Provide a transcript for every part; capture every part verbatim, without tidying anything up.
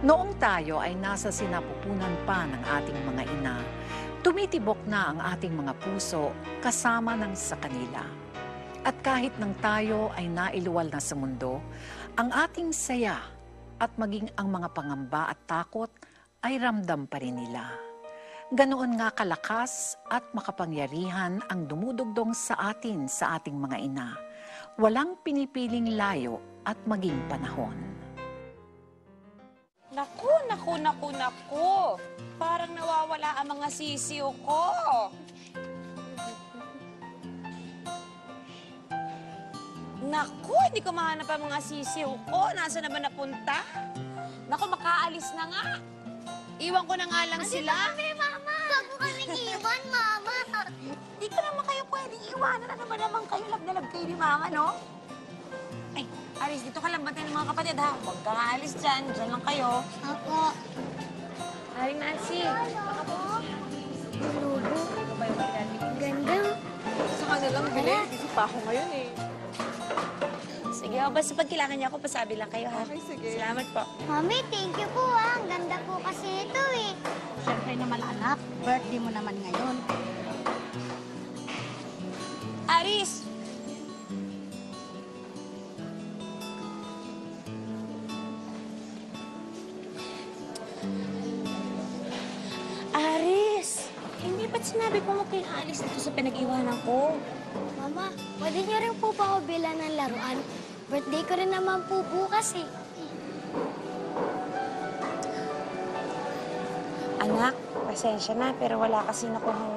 Noong tayo ay nasa sinapupunan pa ng ating mga ina, tumitibok na ang ating mga puso kasama ng sa kanila. At kahit nang tayo ay nailuwal na sa mundo, ang ating saya at maging ang mga pangamba at takot ay ramdam pa rin nila. Ganoon nga kalakas at makapangyarihan ang dumudugdong sa atin sa ating mga ina. Walang pinipiling layo at maging panahon. Naku, naku, naku, naku. Parang nawawala ang mga sisiyo ko. Naku, hindi ko mahanap ang mga sisiyo ko. Nasaan na ba napunta? Naku, makaalis na nga. Iwan ko na nga lang Adi sila. Hindi ba kami, Mama? Huwag mo kaming iwan, Mama. Hindi ka naman kayo pwedeng iwanan. Ano ba naman kayo? Lag na lag kayo ni Mama, no? Ay, Aris, dito ka lang bantay ng mga kapatid, ha? Huwag ka nga alis dyan. Diyan lang kayo. Ako. Aling Nancy. Ako. Ganda. Gusto ka nalang bilhin. Gusto pa ako ngayon, eh. Sige, o, basta pag kailangan niya ako, pasabi lang kayo, ha? Okay, sige. Salamat po. Mami, thank you po, ha? Ang ganda po kasi ito, eh. Siyempre naman, anak. Birthday mo naman ngayon. Aris! Aris! Hindi ba't sinabi ko mo kay Aris dito sa pinag-iwanan ko? Mama, pwede niyo rin po ba ako bilan ng laruan? Birthday ko rin naman po bukas, eh. Anak, pasensya na, pero wala kasi nakuhang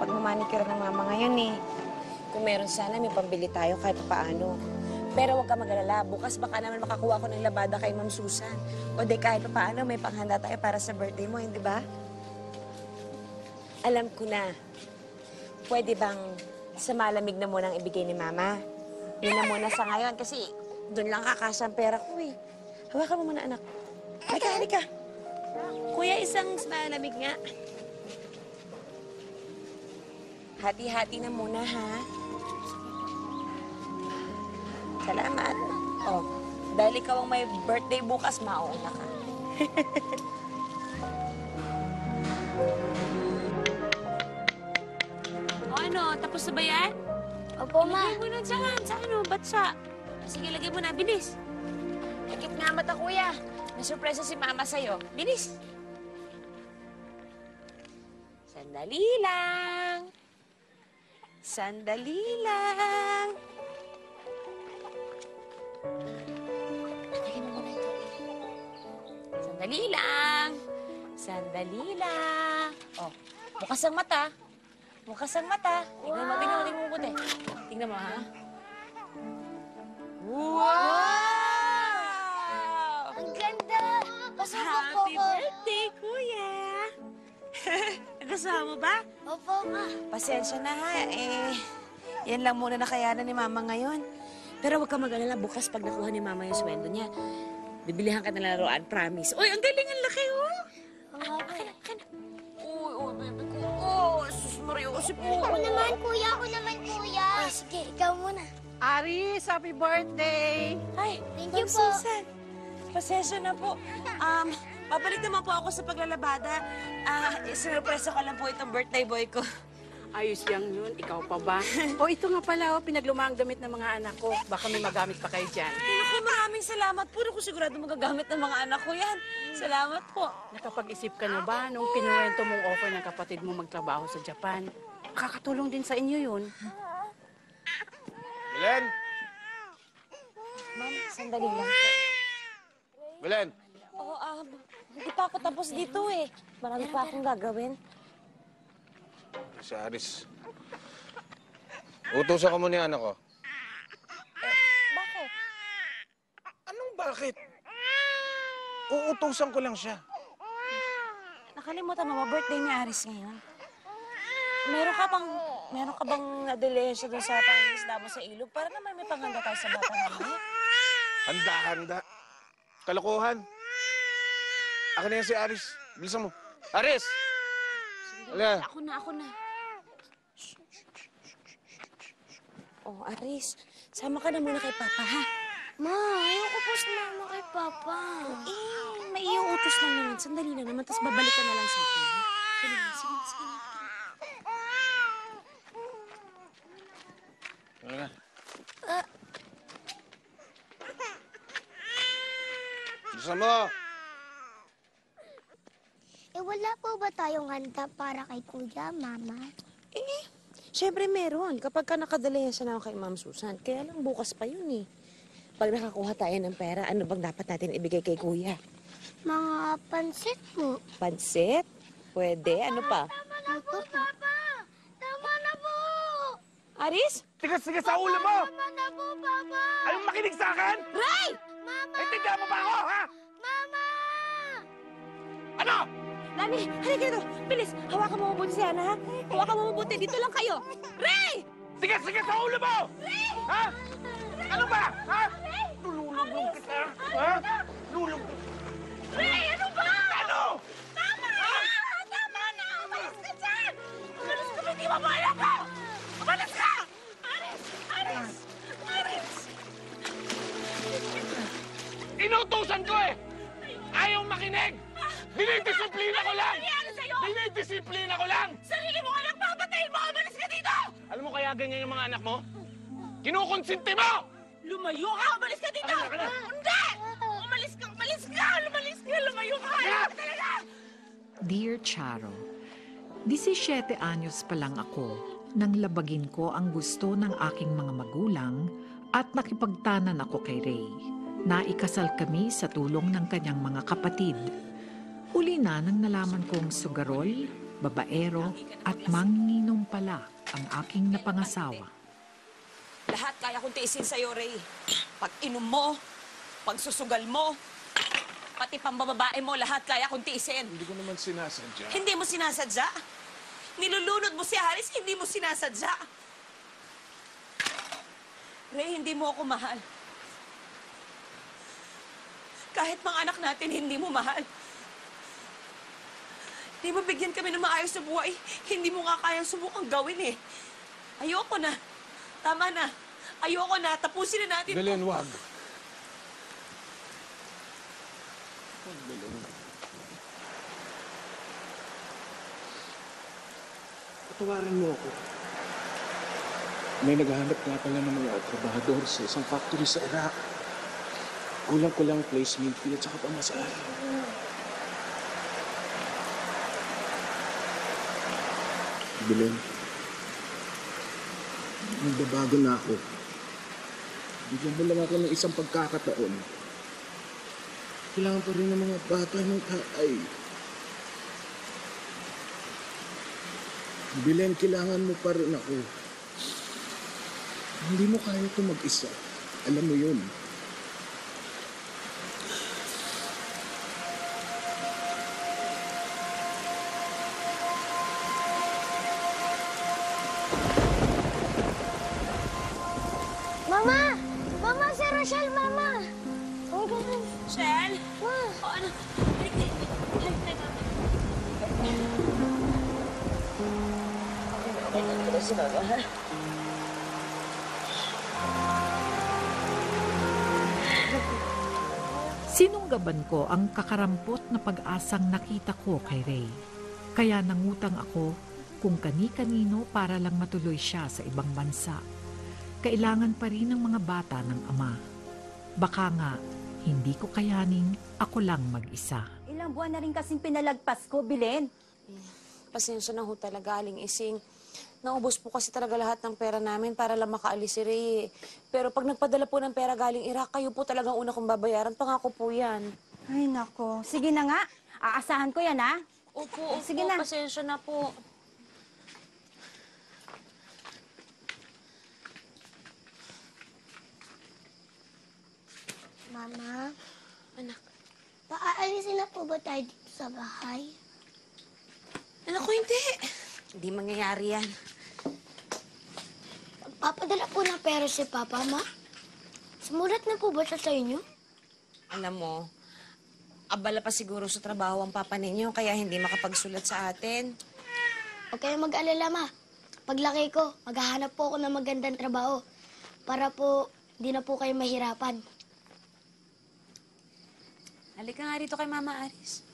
pagmamanicure ng mama ngayon, eh. Kung meron sana, may pambili tayo kahit paano. Pero huwag ka mag-alala. Bukas baka naman makakuha ko ng labada kay Ma'am Susan. O di kahit paano, may panghanda tayo para sa birthday mo, hindi ba? Alam ko na. Pwede bang sa malamig na muna ang ibigay ni Mama? Yun na muna sa ngayon kasi doon lang kakasya ang pera ko, eh. Hawakan mo muna, anak. Halika, halika. Kuya, isang malamig nga. Hati-hati na muna, ha? Salamat. Oh, dahil ikaw ang may birthday bukas, mauuna ka. O ano, tapos na ba yan? Opo, Ma. Ilagay mo na dyan. Sa ano, batsa. Sige, lagay mo na. Bilis. Ikit nga mata, Kuya. Nasurpresa si Mama sa'yo. Bilis. Sandali lang. Sandali lang. Lagay mo muna ito. Sandali lang. Sandali lang. Oh, bukas ang mata. Bukas ang mata. Tignan mo, tignan mo, tignan mo puti. Tignan mo, ha? Wow! Ang ganda! Pasama po ko. Happy birthday, Kuya! Kasama mo ba? Opo, Ma. Pasensya na, ha? Eh, yan lang muna nakayanan ni Mama ngayon. Pero huwag ka mag-alala, bukas pag nakuha ni Mama yung sweldo niya, bibilihan ka na laruan, promise. Uy, ang galing, ang laki, oh! Akin, akin. Uy, uy, baby ko. Oh, sus, Mariusip mo. Ako naman, Kuya. Ako naman, Kuya. Ah, sige, ikaw muna. Aris, happy birthday. Ay, thank you po. Susan, pasensya na po. Um, babalik naman po ako sa paglalabada. Ah, uh, sinurpresa ko lang po itong birthday boy ko. Ayos lang yun. Ikaw pa ba? O, ito nga pala, oh, pinagluma ang damit ng mga anak ko. Baka may magamit pa kayo dyan. Naku, maraming salamat. Puro ko sigurado magagamit ng mga anak ko yan. Salamat po. Nakapag-isip ka na ba nung kinuwento mong offer ng kapatid mo magtrabaho sa Japan? Kakatulong din sa inyo yun. Belen! Ma'am, sandali lang. Belen! Oo, ah, um, hindi pa ako tapos dito, eh. Marami pa akong gagawin. Si Aris. Utusan ko muna yung anak ko. Eh, bakit? Anong bakit? Uutusan ko lang siya. Nakalimutan mo ba birthday ni Aris ngayon? Meron ka bang, meron ka bang delesya doon sa pangingisda mo sa ilog? Para naman may panghanda tayo sa bata namin. Handa-handa. Kalokohan. Ako na yan si Aris. Bilisan mo. Aris! Ala. Ako na, ako na. Oh, Aris, sama ka na muna kay Papa, ha? Ma, ayoko po sumama kay Papa. Eh. Tapos lang naman. Sandali na naman. Tapos babalik ka na lang sa akin. Sige, sige, sige. Wala ka. Gusto mo? Eh, wala po ba tayong handa para kay Kuya, Mama? Eh, siyempre meron. Kapag ka nakadalayan siya na ako kay Ma'am Susan, kaya lang bukas pa yun eh. Pag nakakuha tayo ng pera, ano bang dapat natin ibigay kay Kuya? Mga pansit po. Pansit? Pwede. Ano pa? Tama na po, Papa! Tama na po! Aris? Tigas-tigas sa ulo mo! Tama na po, Papa! Anong makinig sa akin? Ray! Mama! Intindihan mo ba ako, ha? Mama! Ano? Lani, halika dito! Bilis! Hawakan mo mabuti si Hannah, ha? Hawakan mo mabuti. Dito lang kayo. Ray! Tigas-tigas sa ulo mo! Ray! Ha? Ano ba? Ha? Lululubog kita! Ha? Lululubog! Ray! Ano ba? Ano? Tama na! Tama na! Umalis ka dyan! Umalis ka! Hindi mo ba alam ko! Umalis ka! Aris! Aris! Aris! Inutusan ko eh! Ayaw makinig! Dinidisiplina ko lang! Dinidisiplina ko lang! Sarili mo anak! Papatayin mo! Umalis ka dito! Alam mo kaya ganyan yung mga anak mo? Kinukonsinti mo! Lumayo ka! Umalis ka dito! Hindi! Umalis ka! Umalis ka! Lumalis ka! Lumayo ka! Ayaw ka talaga! Dear Charo, disisiete anyos pa lang ako nang labagin ko ang gusto ng aking mga magulang at nakipagtanan ako kay Ray. Naikasal kami sa tulong ng kanyang mga kapatid. Huli na nang nalaman kong sugarol, babaero at manginginom pala ang aking napangasawa. Lahat kaya kong tiisin sa'yo, Ray. Pag-inom mo, pagsusugal mo, pati pambababae mo, lahat kaya kong tiisin. Hindi ko naman sinasadya. Hindi mo sinasadya? Nilulunod mo si Aris, hindi mo sinasadya. Ray, hindi mo ako mahal. Kahit mga anak natin, hindi mo mahal. Hindi mo bigyan kami ng maayos na buhay. Hindi mo nga kayang subukang gawin eh. Ayoko na. Tama na. Ayoko na. Tapusin na natin. Belen, wag. Wag, Belen. Patawarin mo ako. May naghahanap nga pala ng mga trabahador sa isang factory sa Iraq. Kulang-kulang placement fee at saka pamasahe. Belen, nagbabago na ako. Bigyan mo lang ako ng isang pagkakataon. Kailangan pa rin ng mga bata ng taay. Belen, kailangan mo pa rin ako. Hindi mo kaya ito mag-isa. Alam mo yun. Rochelle, Mama! Oh, God. Rochelle? Ma! Oh, ano? Okay, okay na si Mama, ha? Sinunggaban ko ang kakarampot na pag-asang nakita ko kay Ray. Kaya nangutang ako kung kani-kanino para lang matuloy siya sa ibang bansa. Kailangan pa rin ng mga bata ng ama. Baka nga, hindi ko kayaning ako lang mag-isa. Ilang buwan na rin kasing pinalagpas ko, Belen. Pasensya na ho talaga, Aling Ising. Naubos po kasi talaga lahat ng pera namin para lang makaalis si Ray. Pero pag nagpadala po ng pera galing Iraq, kayo po talagang una kong babayaran. Pangako po yan. Ay, nako. Sige na nga. Aasahan ko yan, ha? Opo, opo. Sige na. Pasensya na po. Mama, anak, paaalisin na po ba tayo dito sa bahay? Anak ko, hindi. Hindi mangyayari yan. Papadala po ng pera si Papa, Ma. Sumulat na po ba siya sa inyo? Alam mo, abala pa siguro sa trabaho ang Papa ninyo, kaya hindi makapagsulat sa atin. Huwag kayo mag-alala, Ma. Paglaki ko, maghahanap po ako ng magandang trabaho para po hindi na po kayo mahirapan. Halika nga rito kay Mama Aris.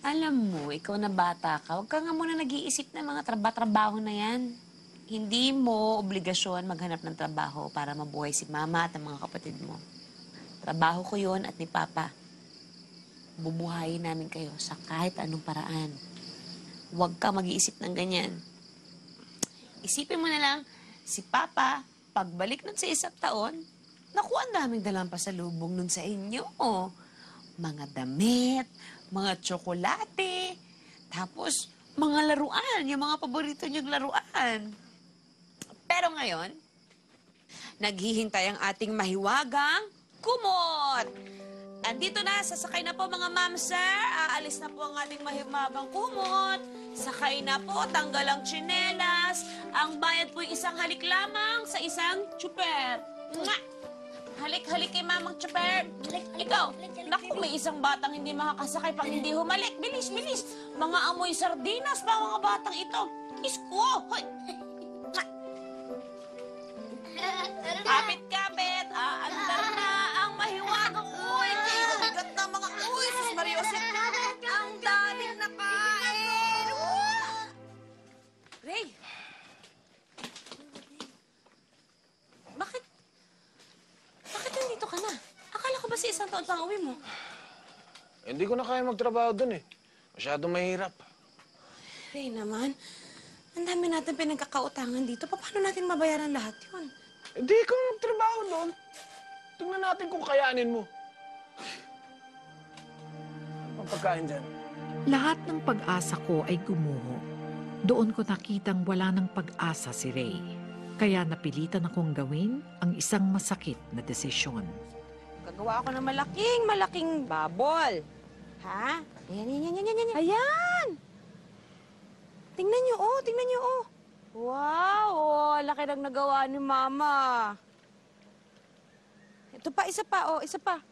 Alam mo, ikaw na bata ka, huwag ka nga muna nag-iisip ng mga traba-trabaho na yan. Hindi mo obligasyon maghanap ng trabaho para mabuhay si Mama at ang mga kapatid mo. Trabaho ko yon at ni Papa. Bubuhayin namin kayo sa kahit anong paraan. Huwag ka mag-iisip ng ganyan. Isipin mo na lang, si Papa, pagbalik nun sa isang taon, naku, ang daming dalang pasalubong nun sa inyo. Oh. Mga damit, mga tsokolate, tapos mga laruan, yung mga paborito niyong laruan. Pero ngayon, naghihintay ang ating mahiwagang kumot. Andito na, sasakay na po mga ma'am, sir. Aalis na po ang ating mahiwagang kumot. Sakay na po, tanggal ang tsinelas. Ang bayad po isang halik lamang sa isang tsupet. Halik-halik kay Mamang Chopper. Ikaw, naku, may isang batang hindi makakasakay pang hindi humalik. Bilis, bilis. Mga amoy sardinas pa mga batang ito. Isko! Hoy! Kapit-kapit, aandar na ang mahiwagang uwi. Bigat na mga uwi. Sus Maria Josep, ang daming nakain. Ray! Bakit? Bakit nandito ka na? Akala ko ba si isang taon pang uwi mo? Eh, hindi ko na kaya magtrabaho dun eh. Masyadong mahirap. Ray naman, ang dami natin pinagkakautangan dito. Paano natin mabayaran lahat yun? Hindi eh, ko magtrabaho doon. Tingnan natin kung kayanin mo. Ang pagkain dyan. Lahat ng pag-asa ko ay gumuho. Doon ko nakitang wala ng pag-asa si Ray. Kaya napilitan akong gawin ang isang masakit na desisyon. Gagawa ako ng malaking, malaking babol. Ha? Ayan, ayan, ayan, ayan. Ayan! Tingnan niyo, oh, tingnan niyo, oh. Wow, oh, laki ng nagawa ni Mama. Ito pa, isa pa, oh, isa pa.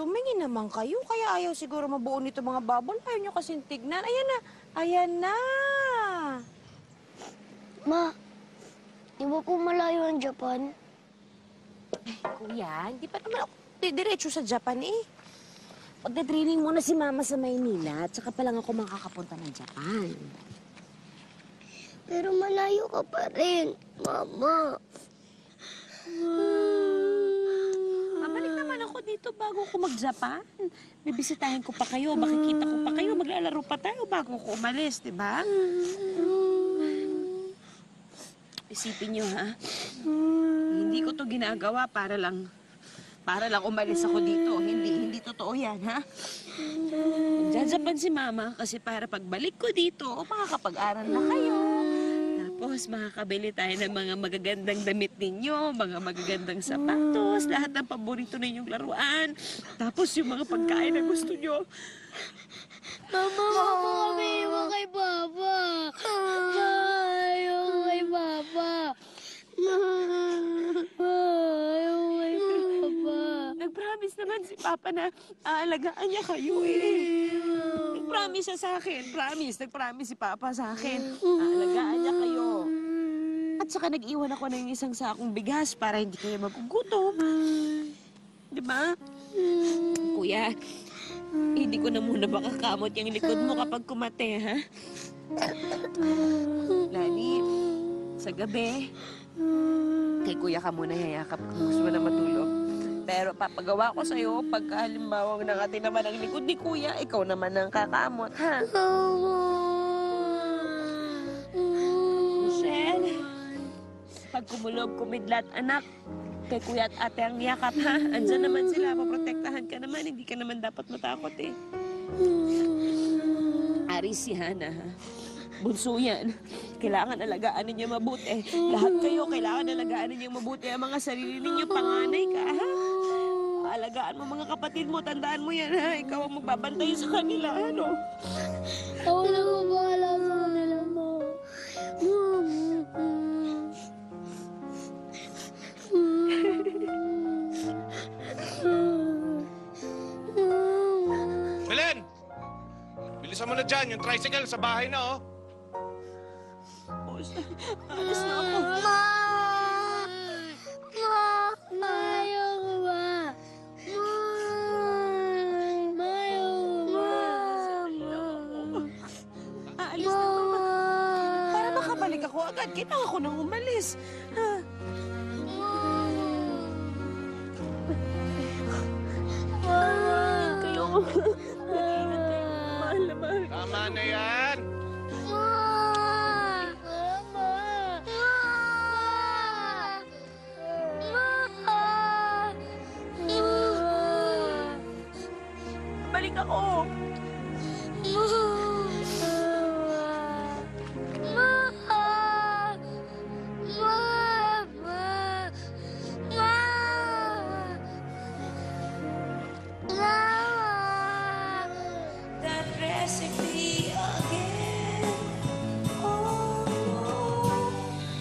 Tumingin naman kayo, kaya ayaw siguro mabuo nito mga babol. Ayaw niyo kasing tignan. Ayan na, ayan na. Ma, di ba po malayo ang Japan? Ay, kuya, hindi pa naman ako diretso sa Japan eh. Pagdatraining muna si Mama sa Maynila, at saka pa lang ako makakapunta ng Japan. Pero malayo ka pa rin, Mama. Mabalik hmm. naman ako dito bago ako mag-Japan. Bibisitahin ko pa kayo, makikita ko pa kayo, maglalaro pa tayo bago ko umalis, di ba? Isipin niyo, ha? Hmm. Hindi ko to ginagawa para lang, para lang umalis ako dito. Hindi, hindi totoo yan, ha? Nagjajapan si Mama kasi para pagbalik ko dito, o makakapag-aral na kayo. Tapos makakabili tayo ng mga magagandang damit ninyo, mga magagandang sapatos, lahat ng paborito ninyong laruan. Tapos yung mga pagkain na gusto niyo. Mama, huwag mo kami iwan kay Papa. Ayaw kay Papa. Ayaw kay Papa. Nag-promise naman si Papa na aalagaan niya kayo eh. Nag-promise siya sa akin. Promise. Nag-promise si Papa sa akin. Aalagaan niya kayo. At saka nag-iwan ako ng isang sakong bigas para hindi kayo magugutom. Diba? Kuya, Eh, hindi ko na muna baka kamot yung likod mo kapag kumate, ha? Lani, sa gabi, kay Kuya ka muna yayakap kung gusto mo na matulog. Pero papagawa ko sa'yo, pagka halimbawa nakati naman ang likod ni Kuya, ikaw naman ang kakamot, ha? Rochelle, pag kumulob, kumidlat, anak, kay Kuya at Ate ang yakap, ha? Andyan naman sila, paprotektahan ka naman. Hindi ka naman dapat matakot, eh. Aris si Hannah, ha? Bunso yan. Kailangan alagaan ninyo mabuti. Lahat kayo, kailangan alagaan ninyo mabuti ang mga sarili ninyo. Panganay ka, ha? Alagaan mo mga kapatid mo. Tandaan mo yan, ha? Ikaw ang magbabantay sa kanila, ano? Ako na mo ba alam sa kanila mo? Belen! Bilisan mo na dyan, yung tricycle sa bahay na, oh. Boss, alis na ako. Ma! Ma! Mayo! agad kita ako nang umalis. Ha? Mahal kayo. Mag-ingat kayo. Mahal na mahal kayo. Tama na yan. Balik ako.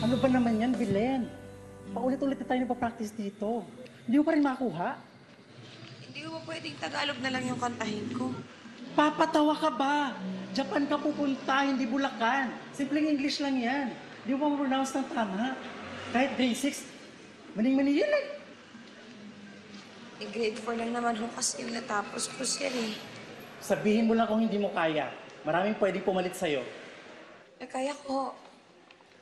Ano ba naman yan, Belen? Paulit-ulit na tayo nagpa-practice dito. Hindi ko pa rin makuha. Hindi ko ba pwedeng Tagalog na lang yung kantahin ko? Papatawa ka ba? Japan ka pupunta, hindi Bulacan. Simpleng English lang yan. Hindi mo pa pronounce ng tama. Kahit grade six, maning-mani yan eh. Eh, grade four lang naman ho kasi yung natapos ko siya eh. Sabihin mo lang kung hindi mo kaya. Maraming pwedeng pumalit sa'yo. Eh, kaya ko.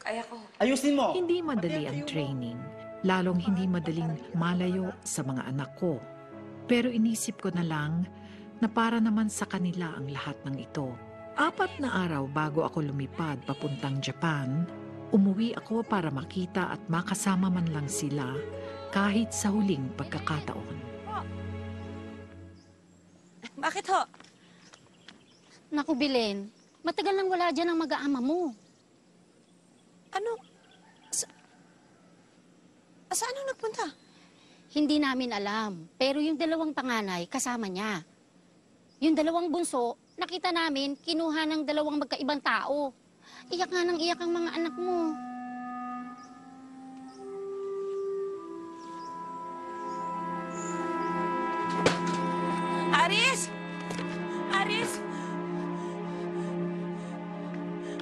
Kaya ko. Ayusin mo! Hindi madali ang training. Lalong hindi madaling malayo sa mga anak ko. Pero inisip ko na lang na para naman sa kanila ang lahat ng ito. Apat na araw bago ako lumipad papuntang Japan, umuwi ako para makita at makasama man lang sila kahit sa huling pagkakataon. Oh. Bakit ho? Naku, Belen, matagal nang wala dyan ang mag-aama mo. Ano? Sa... Saan ang nagpunta? Hindi namin alam. Pero yung dalawang panganay, kasama niya. Yung dalawang bunso, nakita namin, kinuha ng dalawang magkaibang tao. Iyak nga ng iyak ang mga anak mo. Aris! Aris!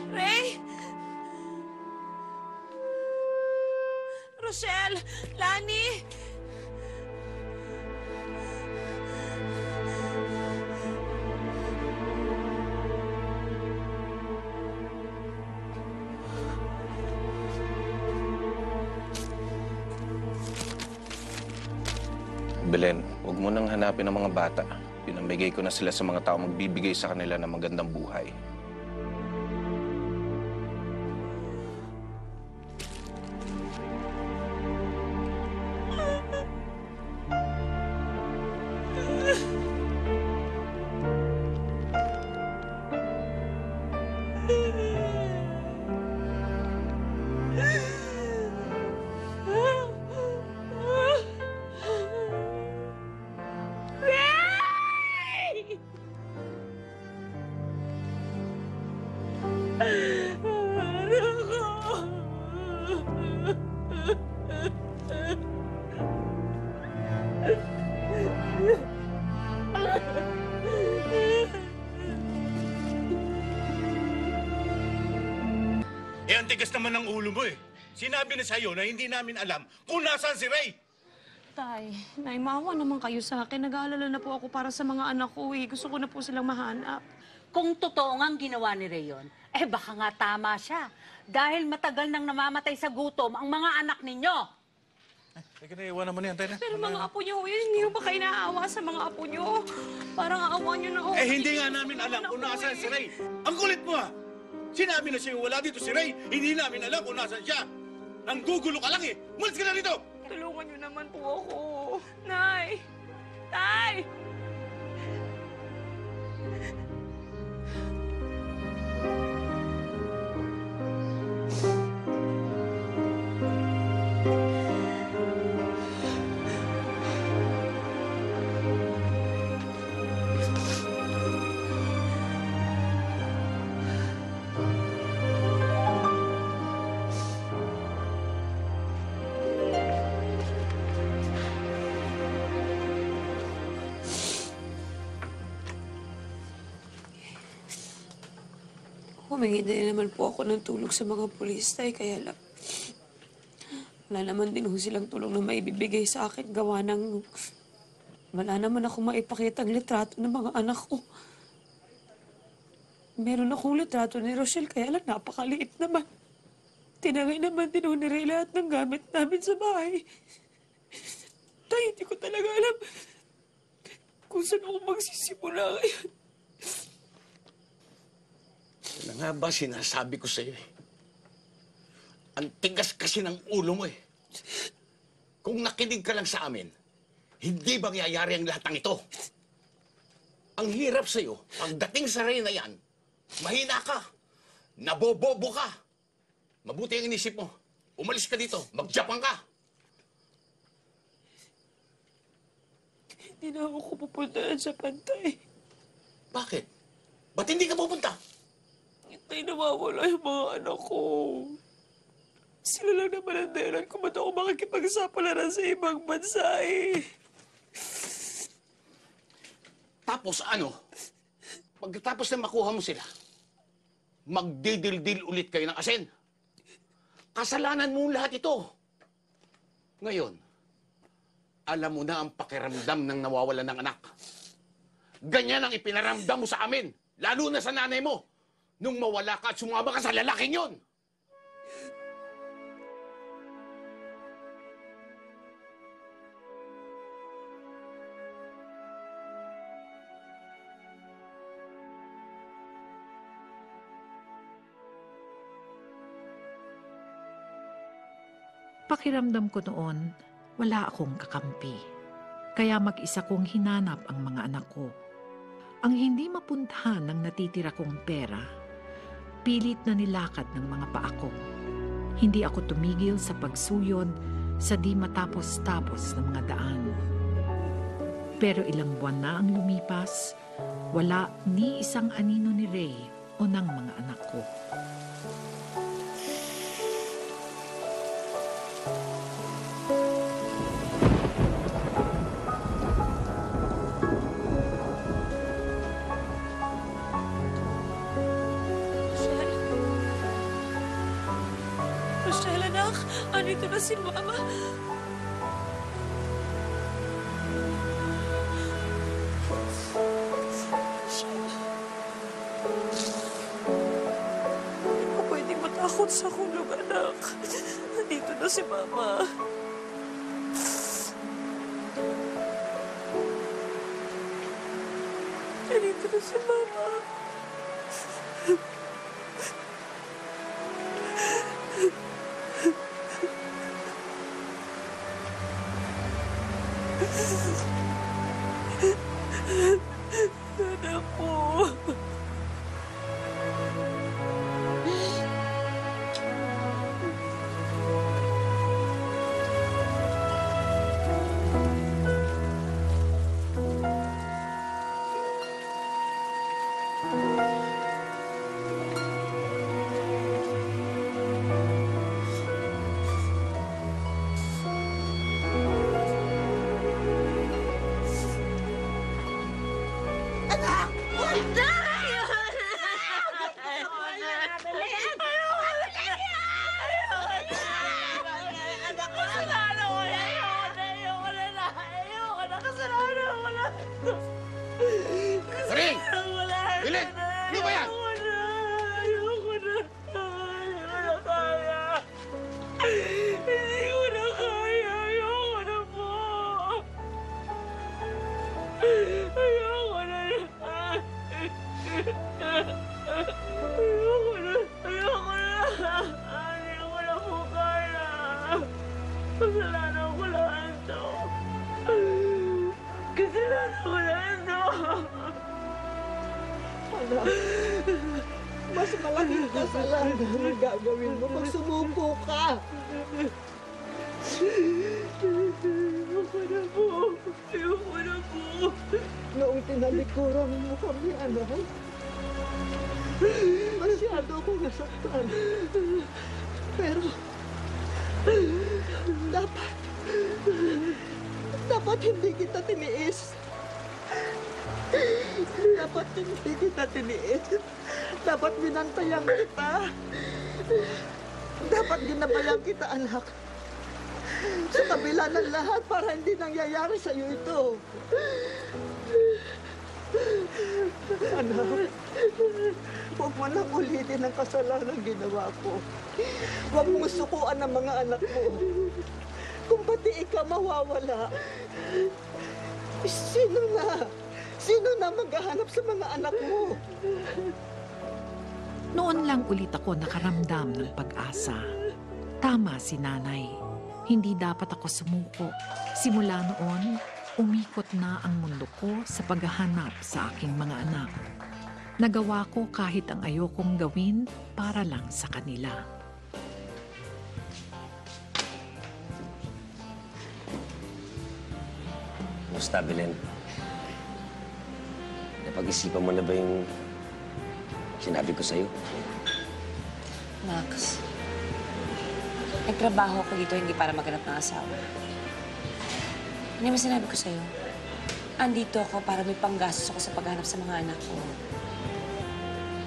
Ray! Rochelle! Lani! Belen, huwag mo nang hanapin ang mga bata. Pinamigay ko na sila sa mga tao magbibigay sa kanila ng magandang buhay. Tigas naman ang ulo mo eh. Sinabi na sa'yo na hindi namin alam kung nasaan si Ray. Tay, Nay, maawa naman kayo sa akin. Nag-aalala na po ako para sa mga anak ko eh. Gusto ko na po silang mahanap. Kung totoo nga ang ginawa ni Ray yun, eh baka nga tama siya. Dahil matagal nang namamatay sa gutom ang mga anak ninyo. Eh, teka na, iwan naman yan, Tay. Pero mga apo niyo, eh, hindi mo ba kayo naaawa sa mga apo niyo? Parang aawa niyo na ako. Eh, hindi nga namin alam kung nasaan si Ray. Ang kulit mo ah! Sinabi na siyang wala dito si Ray. Hindi namin alam kung nasaan siya. Nang gugulo ka lang eh. Mulis ka na dito! Tulungan niyo naman po ako. Nay! Tay! Humingi na naman po ako ng tulong sa mga pulis, Tay, kaya lang. Wala naman din ho silang tulong na maibibigay sa akin gawa ng... Wala naman ako maipakita ang litrato ng mga anak ko. Meron akong litrato ni Rochelle, kaya lang napakaliit naman. Tinangay naman din ni Ray lahat ng gamit namin sa bahay. Tay, hindi ko talaga alam kung saan ako magsisimula ngayon. Ano nga ba sinasabi ko sa'yo eh? Ang tigas kasi ng ulo mo eh. Kung nakinig ka lang sa amin, hindi mangyayari ang lahat ng ito. Ang hirap sa'yo, pagdating sa Ray na yan, mahina ka, nabobobo ka. Mabuti ang inisip mo. Umalis ka dito. Mag-Japan ka. Hindi na ako pupunta sa pantay. Bakit? Ba't hindi ka pupunta? Hindi nawawala yung mga anak ko. Sila lang naman ang dahilan kung ba't ako makikipagsapalaran sa ibang bansa eh. Tapos ano? Pagkatapos na makuha mo sila, magdidildil ulit kayo ng asin. Kasalanan mo lahat ito. Ngayon, alam mo na ang pakiramdam ng nawawalan ng anak. Ganyan ang ipinaramdam mo sa amin, lalo na sa nanay mo, nung mawala ka at sumama ka sa lalaking yun. Pakiramdam ko noon, wala akong kakampi. Kaya mag-isa kong hinanap ang mga anak ko. Ang hindi mapuntahan ng natitira kong pera, pilit na nilakad ng mga paa ko. Hindi ako tumigil sa pagsuyod sa di matapos-tapos ng mga daan. Pero ilang buwan na ang lumipas, wala ni isang anino ni Ray o ng mga anak ko. Andito na si Mama. Hindi ko pwedeng matakot sa kulog, anak. Andito na si Mama. Andito na si Mama. Dada po. Mas malaking kasalanan ang gagawin mo pag sumuko ka. Ayoko na po. Ayoko na po. Noong tinalikuran mo kami, anak, masyado akong nasaktan. Pero dapat, dapat hindi kita tiniis. Dapat hindi kita tiniis. Dapat binantayan kita. Dapat ginabayan kita, anak. Sa kabila ng lahat para hindi nangyayari sa'yo ito. Anak, Huwag mo nang ulitin ang kasalanan ginawa ko. Huwag mo sukuan ang mga anak mo. Kung pati ikaw mawawala, sino na? Sino na maghahanap sa mga anak mo? Noon lang ulit ako nakaramdam ng pag-asa. Tama si nanay. Hindi dapat ako sumuko. Simula noon, umikot na ang mundo ko sa paghahanap sa aking mga anak. Nagawa ko kahit ang ayokong gawin para lang sa kanila. Musta, Belen? Napag-isipan mo na ba yung sinabi ko sa'yo? Max, nagtrabaho ko dito hindi para maghanap ng asawa. Ano yung sinabi ko sa'yo? Andito ako para may panggastos ako sa paghanap sa mga anak ko.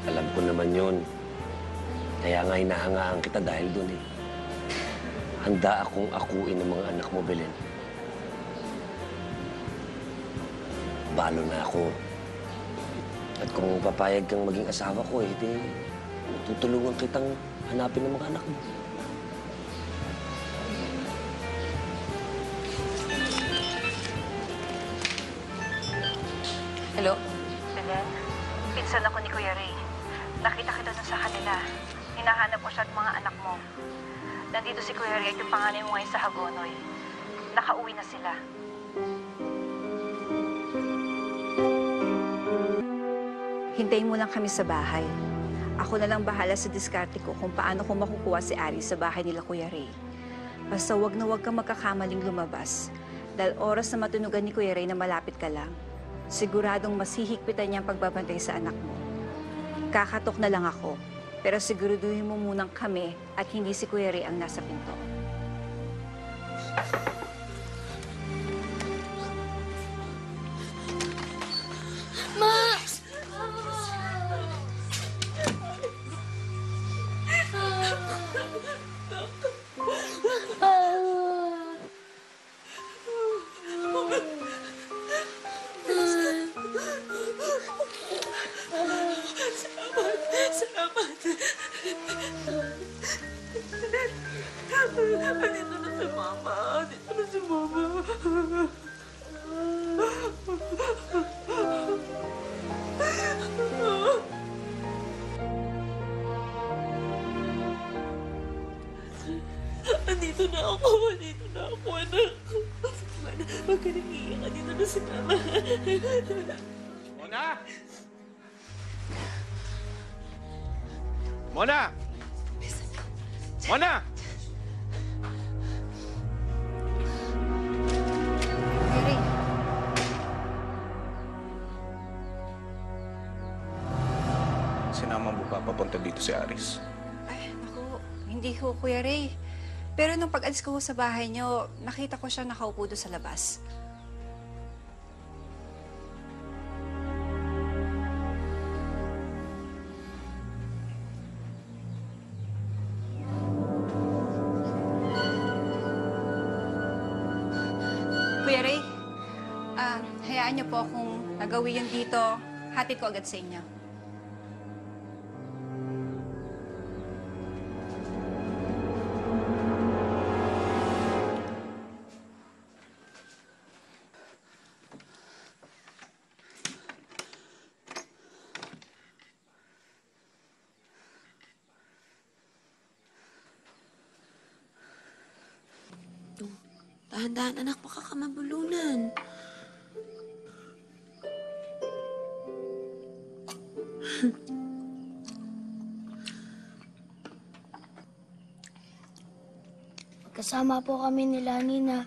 Alam ko naman yun. Kaya nga hinahangaan kita dahil doon eh. Handa akong akuin ng mga anak mo, Belen. Balo na ako. At kung papayag kang maging asawa ko, eh, di, tutulungan kitang hanapin ng mga anak mo. Hello? Belen, pinsan ako ni Kuya Ray. Nakita kita doon sa kanila. Hinahanap ko siya at mga anak mo. Nandito si Kuya Ray at yung panganay mo ngayon sa Hagonoy. Nakauwi na sila. Hintayin mo lang kami sa bahay. Ako na lang bahala sa diskarte ko kung paano ko makukuha si Aris sa bahay nila Kuya Ray. Basta wag na wag kang makakamaling lumabas. Dahil oras na matunugan ni Kuya Ray na malapit ka lang, siguradong mas hihigpitan niya ang pagbabantay sa anak mo. Kakatok na lang ako, pero siguraduhin mo munang kami at hindi si Kuya Ray ang nasa pinto. Mona! Mona! Ray! Sinama mo ba papunta dito si Aris? Ay, naku. Hindi ko, Kuya Ray. Pero nung pag-alis ko sa bahay niyo, nakita ko siya nakaupo doon sa labas. Gawin yung dito, hatid ko agad sa inyo. Dahan-dahan anak, baka ka mabulunan. Kasama po kami ni Lani na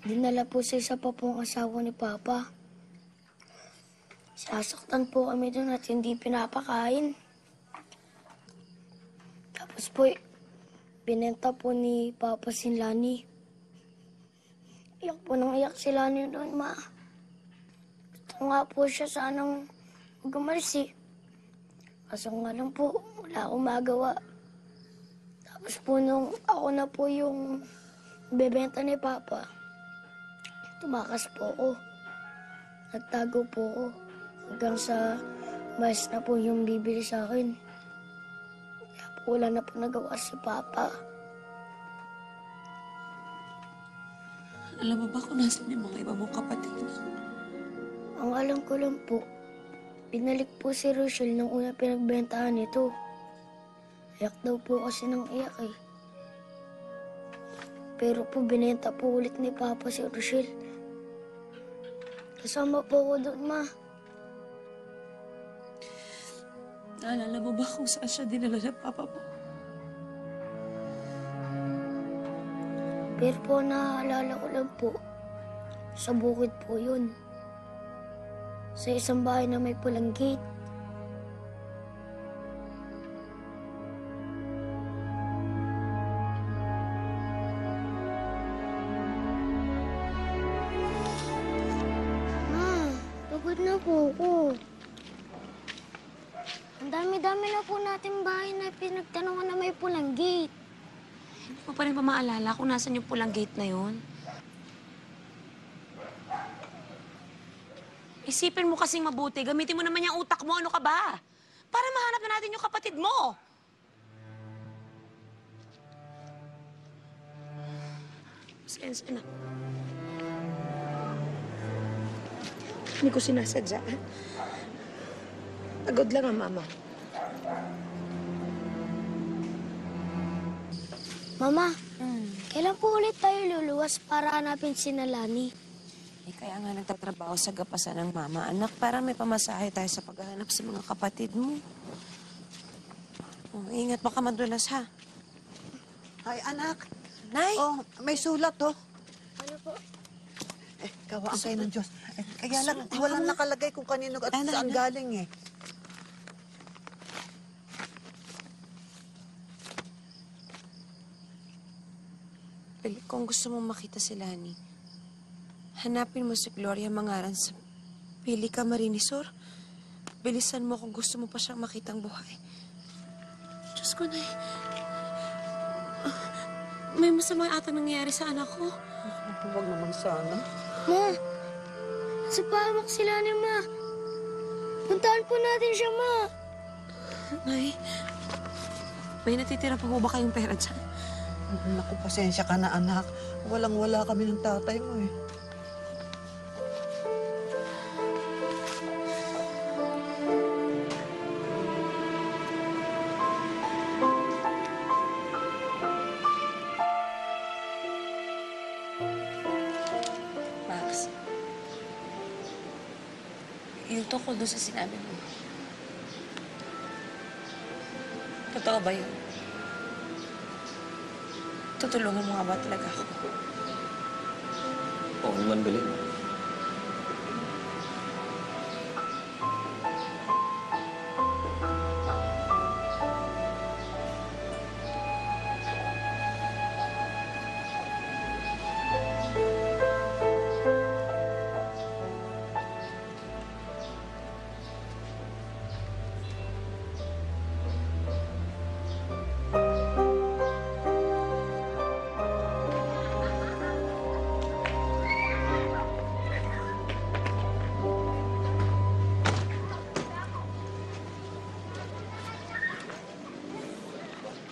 dinala po sa isa pa pong asawa ni Papa. Sasaktan po kami doon at hindi pinapakain. Tapos po, binenta po ni Papa si Lani. Iyak po nang iyak si Lani doon, Ma. Gusto nga po siya sanang magamarsi. Kaso nga lang po, wala akong magawa. Tapos po nung ako na po yung bebenta ni Papa, tumakas po ako. Nagtago po ako hanggang sa Mas na po yung bibili sa akin. Wala na po nagawa si Papa. Alam mo ba kung nasa yung mga iba mong kapatid na? Ang alam ko lang po, pinalik po si Rochelle nung una pinagbentahan nito. Iyak daw po kasi ng iyak eh. Pero po binenta po ulit ni Papa si Rochelle. Kasama po ako doon, Ma. Naalala mo ba kung saan siya dinala na Papa mo? Pero po, naaalala ko lang po. Sa bukid po yun. Sa isang bahay na may pulang gate. Ma, pagod na po ako. Dami na po natin bahay na pinagtanungan na may pulang gate. Hindi ko pa rin pa maalala kung nasan yung pulang gate na yun. Isipin mo kasing mabuti. Gamitin mo naman yung utak mo. Ano ka ba? Para mahanap na natin yung kapatid mo. Pasensya na. Hindi ko sinasadya. Pagod lang ang mama. Mama, mm. kailan po ulit tayo luluwas para hanapin si Lani? Eh, kaya nga nagtatrabaho sa gapasan ng mama, anak, para may pamasahe tayo sa paghahanap sa mga kapatid mo. Oh, ingat, baka madulas, ha? Ay, anak. Nay? Oh, may sulat, oh. Ano po? Eh, kawaan kayo ng Diyos. Eh, kaya lang, walang nakalagay kung kanino at Ana, saan Ana. galing, eh. Kung gusto mong makita si Lani, hanapin mo si Gloria Mangarans. Pili ka, Marinisor. Bilisan mo kung gusto mo pa siyang makitang buhay. Diyos ko, Nay. Uh, may masama ata nangyayari sa anak ko. Huwag naman sana. Ma! Sa pahamak si Lani, Ma. Puntaan po natin siya, Ma. Nay, may natitira pa po ba kayong pera dyan? Naku, pasensya ka na, anak. Walang-wala kami ng tatay mo, eh. Max, yung tungkol doon sa sinabi mo, totoo ba yun? Tutulungan mo nga ba talaga ako? Oo naman, Belen.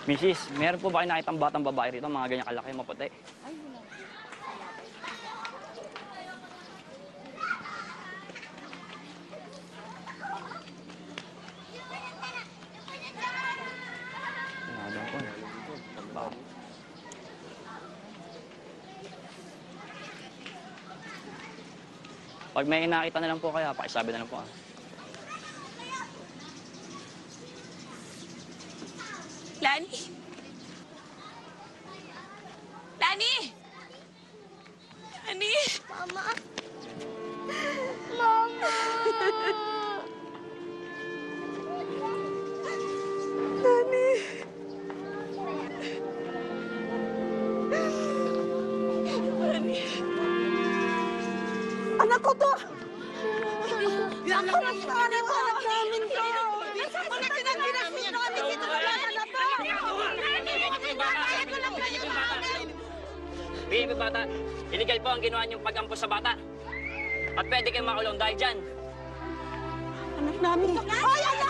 Missis, meron po ba kayo nakitang batang babae rito? Mga ganyang kalaki, maputi. Ay, wala. Nagagawin po. Pagbaw. Pag may nakita na lang po kaya, pakisabi na lang po. Ah. Lani! Lani! Lani! Mama! Mama! Lani! Lani! Anak ko to! Ako na to! Anak namin to! Ako na tinaginasin namin dito! Baby bata, illegal po ang ginawa niyong pag-ampos sa bata. At pwede kayong makulong dahil dyan. Ano? anak namin. Ay, anak! Anak!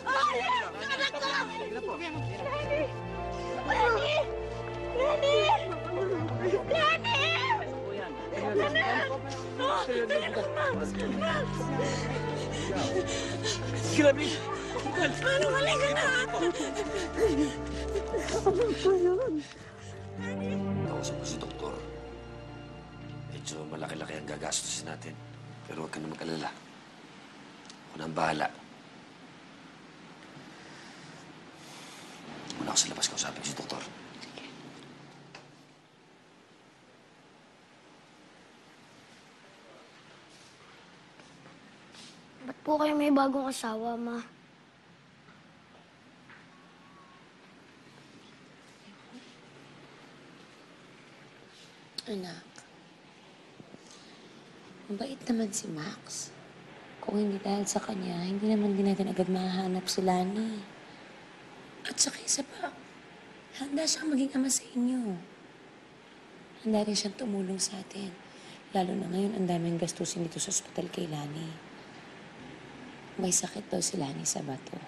Anak ko! Lani! Lani! Lani! Lani! Anak! Oh, tanya ko, Max! Max! Grabe! Ano, mali ka na! Ano ba yun? Lani! Nakausap ko si doktor. Medyo malaki-laki ang gagastos natin. Pero huwag ka na mag-alala. Ako na ang bahala. Muna ako sa labas kausapin si doktor. Sige. Ba't po kayo may bagong asawa, Ma? Anak. Mabait naman si Max. Kung hindi dahil sa kanya, hindi naman din natin agad mahanap si Lani. At saka isa pa, handa siyang maging ama sa inyo. Handa rin siyang tumulong sa atin. Lalo na ngayon, ang daming gastusin dito sa ospital kay Lani. May sakit daw si Lani sa bato.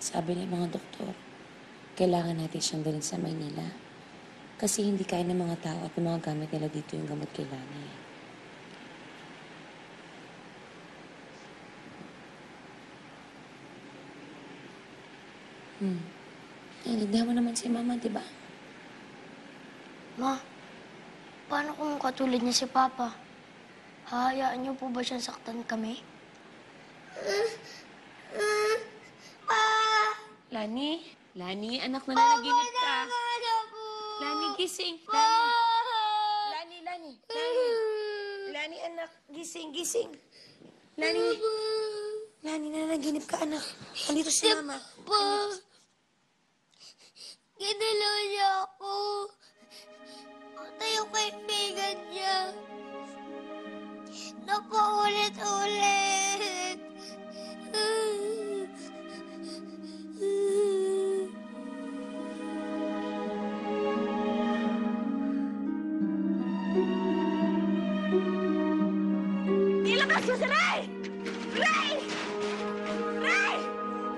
At sabi ng mga doktor, kailangan natin siyang dalhin sa Maynila. Kasi hindi kaya ng mga tao at ng mga gamit nila dito yung gamot kay Lani. Hmm. Naintindihan mo naman si Mama, di ba? Ma, paano kung katulad niya si Papa? Hahayaan niyo po ba siyang saktan kami? Pa! Lani? Lani, anak na nanaginip ka. Lani, gising. Lani. Lani, Lani. Lani. Lani, anak. Gising, gising. Lani. Lani, nanaginip ka, anak. Andito si Mama. Pa! Ginalaw niya ako. Patay yung kaibigan niya. Napaulit-ulit. Ilabas niyo si Ray! Ray! Ray!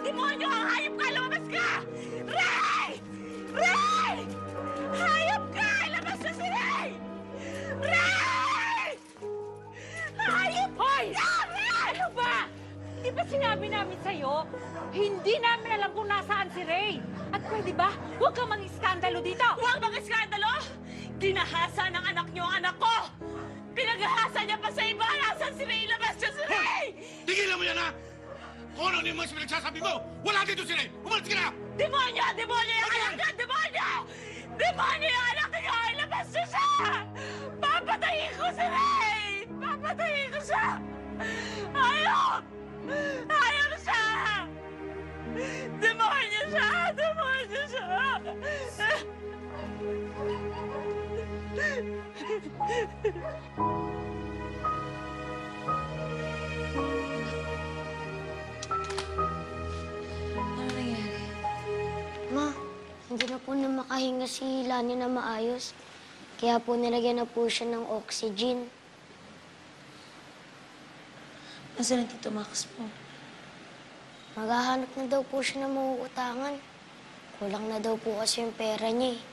Demonyo! Hayop ka! Lumabas ka! Ray! Ray! Hayop ka! Ilabas na si Ray! Ray! Hayop! Hoy! Ano ba? Di ba sinabi namin sa'yo, hindi namin alam kung nasaan si Ray? At pwede ba, huwag kang mag-iskandalo dito! Huwag mag-iskandalo? Ginahasa ng anak niyo ang anak ko! Pinaghahasa niya pa sa iba! Nasaan si Ray? Ilabas niya si Ray! Tigilan mo yan, ha! Kung ano yung mga pinagsasabi mo, wala dito si Ray! Umalis ka na! Demonyo! Demonyo yung anak niya! Demonyo! Demonyo yung anak niya! Ilabas niyo siya! Papatayin ko si Ray! Papatayin ko siya! Ayop! Ayop siya! Demonyo siya! Demonyo siya! Ma, hindi na po na makahinga si Lani na maayos. Kaya po nilagyan na po siya ng oxygen. Nasa na Tito Max po? Maghahanap na daw po siya ng mauutangan. Kulang na daw po kasi yung pera niya eh.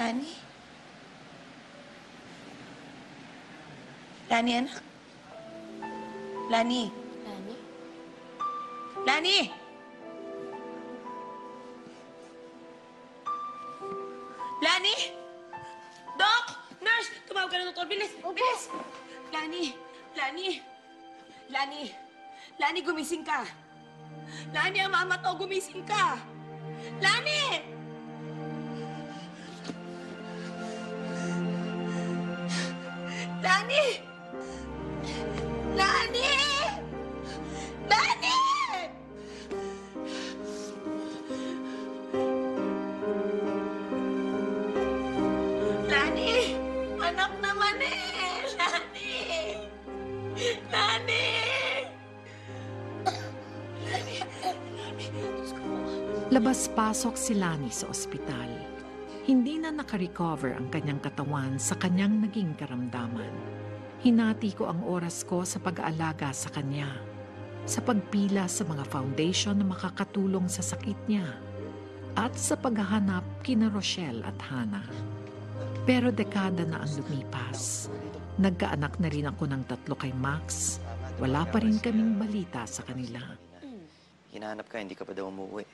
Lani? Lani, anak? Lani? Lani? Lani! Lani! Doc! Nurse! Tumawag ka na, Doktor. Bilis! Bilis! Lani! Lani! Lani! Lani, gumising ka! Lani, ang mama to! Gumising ka! Lani! Lani! Lani! Lani! Lani! Anak naman eh! Lani! Lani! Lani! Lani! Labas-pasok si Lani sa ospital. Hindi na nakarecover ang kanyang katawan sa kanyang naging karamdaman. Hinati ko ang oras ko sa pag-aalaga sa kanya, sa pagpila sa mga foundation na makakatulong sa sakit niya, at sa paghahanap kina Rochelle at Hannah. Pero dekada na ang lumipas. Nagkaanak na rin ako ng tatlo kay Max. Wala pa rin kaming balita sa kanila. Hinahanap ka, hindi ka pa daw umuwi.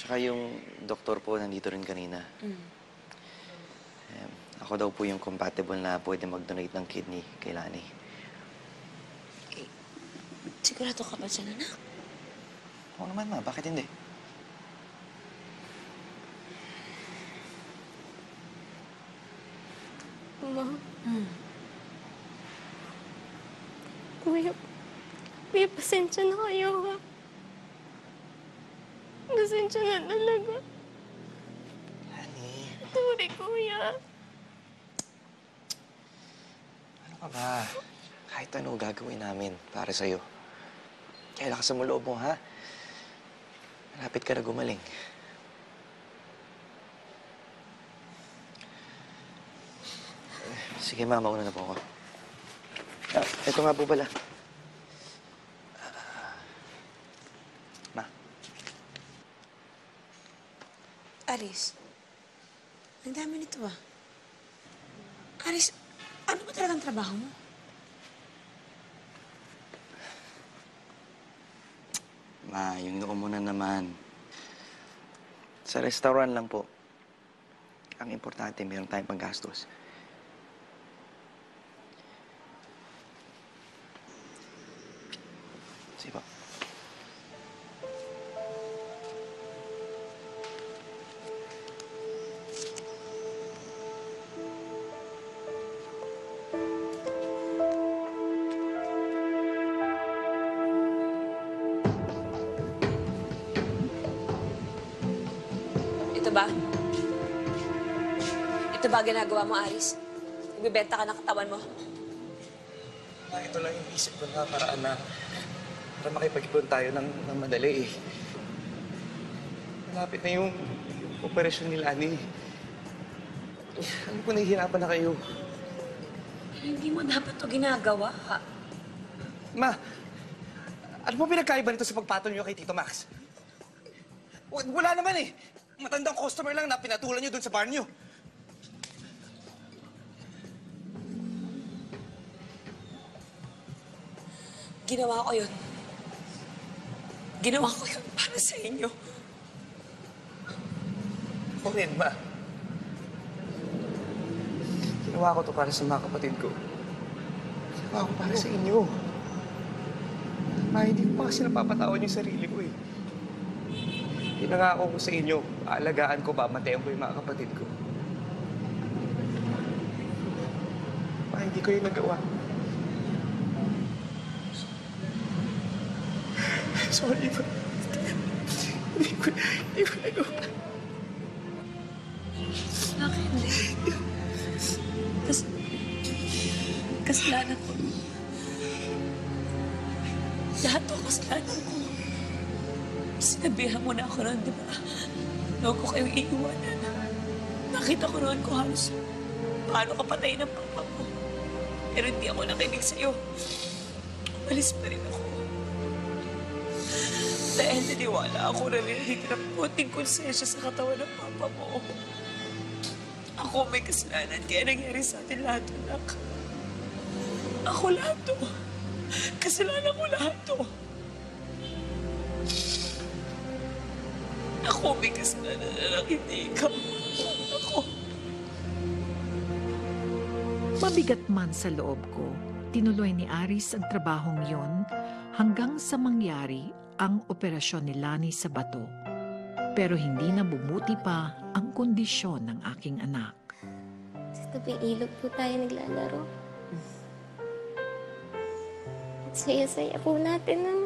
Tsaka yung doktor po, nandito rin kanina. Mm. Um, ako daw po yung compatible na pwede mag-donate ng kidney kay Lani. Eh, sigurado ka ba dyan, anak? Oo naman, ma. Bakit hindi? Ma? Hmm. May, may pasensya na kayo, ha? Pasensya na talaga. Lani. Sorry, kuya. Ano ka ba? Kahit ano gagawin namin para sa'yo. Kaya lakasan mo loob mo, ha? Malapit ka na gumaling. Sige, mama. Una na po ako. Ah, ito nga po pala. Aris, ang dami nito ah. Aris, ano ba talagang trabaho mo? Ma, yung noo muna naman. Sa restaurant lang po. Ang importante, mayroon tayong panggastos. Sige po. Ba? Ito ba ginagawa mo, Aris? Nagbibenta ka ng katawan mo? Ah, ito lang yung isip ko na paraan na para makipag-ipon tayo ng, ng madali eh. Malapit na yung, yung operasyon ni Lani. Ano po nahihirapan na kayo? Ay, hindi mo dapat ito ginagawa. Ma, ano mo pinagkaiba nito sa pagpatol niyo kay Tito Max? W- wala naman eh! Matandang customer lang na pinatulan niyo doon sa bar niyo. Ginawa ko yun. Ginawa ko yun para sa inyo. O rin, ma. Ginawa ko to para sa mga kapatid ko. Ginawa ko para sa inyo. Ma, hindi ko pa kasi napapatawan yung sarili ko eh. Pinangako ko sa inyo, aalagaan ko pa, matayin ko yung mga kapatid ko. Pa, hindi ko yung nagawa. Sorry pa. Hindi ko, hindi ko nagawa. Bakit? Kas, kasalanan ko. Lahat ko kasalanan ko. Sinabihan mo na ako ron, di ba? Huwag ko kayong iiwanan. Nakita ko ron ko halos paano ka patay ng papa ko. Pero hindi ako nakinig sa'yo. Umalis pa rin ako. Dahil naniwala ako na narinig ng puting konsensya sa katawan ng papa mo. Ako may kasalanan kaya nangyari sa atin lahat, anak. Ako lahat to. Kasalanan ko lahat to. Ako, may kasalanan na hindi ikaw. Ako. Mabigat man sa loob ko, tinuloy ni Aris ang trabahong yon hanggang sa mangyari ang operasyon ni Lani sa bato. Pero hindi na bumuti pa ang kondisyon ng aking anak. Sa tabing ilog po tayo naglalaro. At saya-saya po natin ang...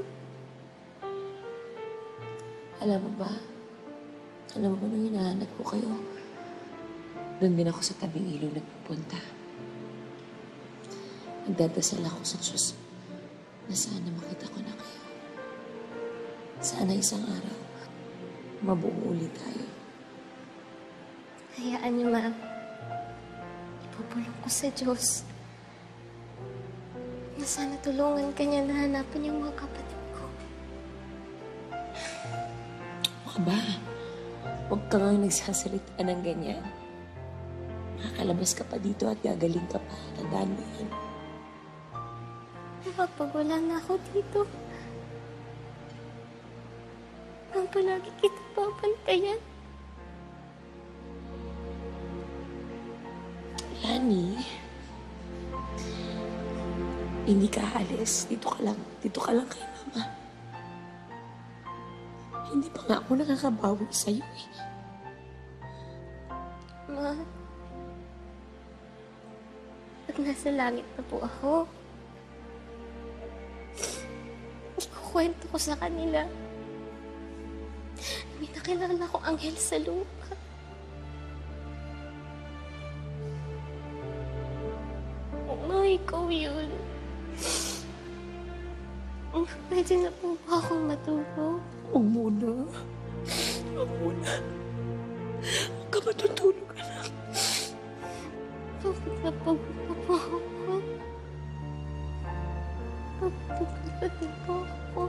Alam mo ba? Alam mo, nung hinahanap ko kayo, doon din ako sa tabing ilog nagpupunta. Nagdadasal ako sa Diyos na sana makita ko na kayo. Sana isang araw, mabuo ulit tayo. Hayaan niyo, ma'am. Ipupulong ko sa Diyos na sana tulungan ka niya na hanapin yung mga kapatid ko. Huwag ba? Huwag ka nga nagsasalita ng ganyan. Makakalabas ka pa dito at gagaling ka pa. Tandaan mo yan. Nakapagwala na ako dito. Ang palagi kita papantayan. Lani, hindi ka alis. Dito ka lang. Dito ka lang kay Mama. Hindi pa nga ako nakakabawi sa'yo eh. Ma, pag nasa langit na po ako, ikukwento ko sa kanila. May nakilala ko anghel sa lupa. Ikaw yun. Pwede na po ba akong matulog? Huwag muna. Huwag muna. Huwag ka matutulog, anak. Pagod na pagod na po ako. Pagod na din po ako.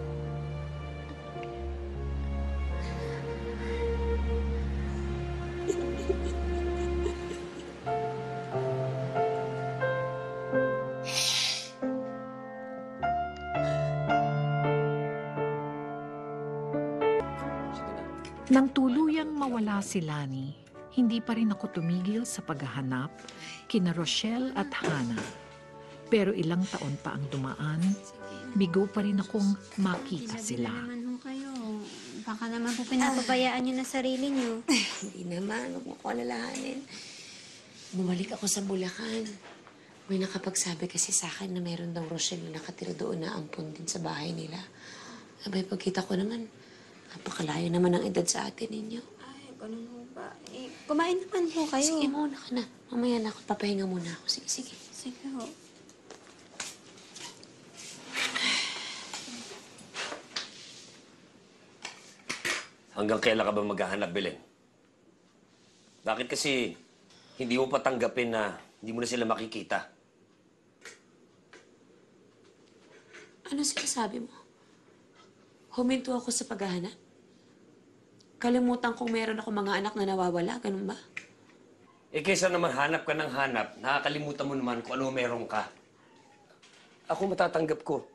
Nang tuluyang mawala si Lani, hindi pa rin ako tumigil sa paghahanap kina Rochelle at Hannah. Pero ilang taon pa ang dumaan, bigo pa rin akong makita sila. Baka naman po pinapabayaan niyo na sarili niyo. Hindi naman, huwag mo ko alalahanin. Bumalik ako sa Bulacan. May nakapagsabi kasi sa akin na meron daw Rochelle na nakatira doon na ampon din sa bahay nila. Sabay pagkita ko naman, napakalayo naman ang edad sa atin ninyo. Ay, ganun mo ba? Eh, kumain naman po kayo. Sige, muna ka na. Mamaya na ako. Papahinga muna ako. Sige, sige. Sige ho. Hanggang kailan ka ba maghahanap, Belen? Bakit kasi hindi mo patanggapin na hindi mo na sila makikita? Ano sinasabi mo? Huminto ako sa paghahanap? Kalimutan kong meron ako mga anak na nawawala, ganun ba? Eh, kaysa naman hanap ka ng hanap, nakakalimutan mo naman kung ano meron ka. Ako matatanggap ko